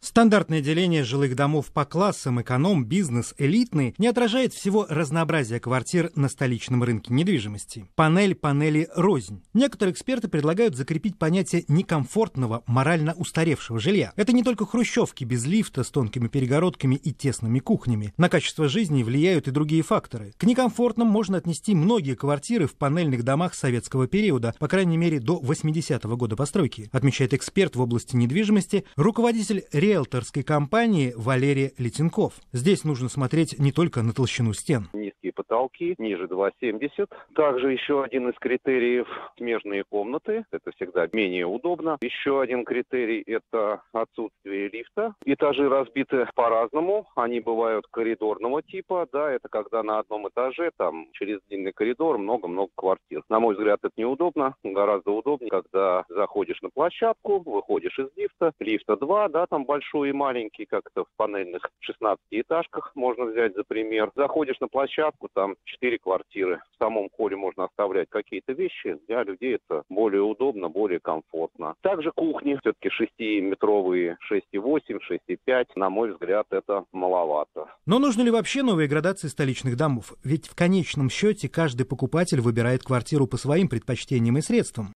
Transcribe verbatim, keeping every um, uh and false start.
Стандартное деление жилых домов по классам, эконом, бизнес, элитный не отражает всего разнообразия квартир на столичном рынке недвижимости. Панель панели рознь. Некоторые эксперты предлагают закрепить понятие некомфортного, морально устаревшего жилья. Это не только хрущевки без лифта с тонкими перегородками и тесными кухнями. На качество жизни влияют и другие факторы. К некомфортным можно отнести многие квартиры в панельных домах советского периода, по крайней мере до восьмидесятого года постройки, отмечает эксперт в области недвижимости, руководитель регионального риэлторской компании Валерий Летенков. Здесь нужно смотреть не только на толщину стен. Низкие потолки, ниже два семьдесят. Также еще один из критериев – смежные комнаты. Это всегда менее удобно. Еще один критерий – это отсутствие лифта. Этажи разбиты по-разному. Они бывают коридорного типа. Да, это когда на одном этаже, там, через длинный коридор много-много квартир. На мой взгляд, это неудобно. Гораздо удобнее, когда заходишь на площадку, выходишь из лифта. Лифта два, да, там большой. Большой и маленький, как-то в панельных шестнадцатиэтажках можно взять за пример. Заходишь на площадку, там четыре квартиры. В самом холле можно оставлять какие-то вещи. Для людей это более удобно, более комфортно. Также кухни, все-таки шестиметровые, шесть восемь, шесть пять, на мой взгляд, это маловато. Но нужны ли вообще новые градации столичных домов? Ведь в конечном счете каждый покупатель выбирает квартиру по своим предпочтениям и средствам.